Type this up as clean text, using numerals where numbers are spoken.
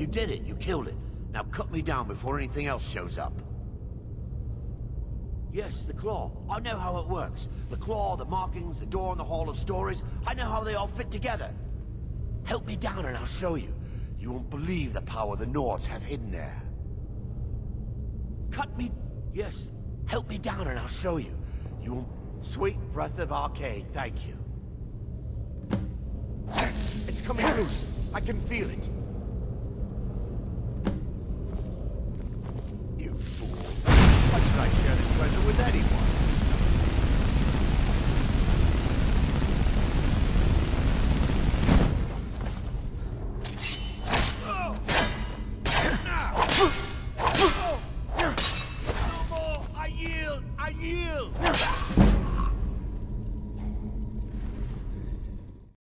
You did it. You killed it. Now cut me down before anything else shows up. Yes, the claw. I know how it works. The claw, the markings, the door in the Hall of Stories. I know how they all fit together. Help me down and I'll show you. You won't believe the power the Nords have hidden there. Cut me... Yes, help me down and I'll show you. You won't... Sweet breath of Arkay, thank you. It's coming loose. I can feel it.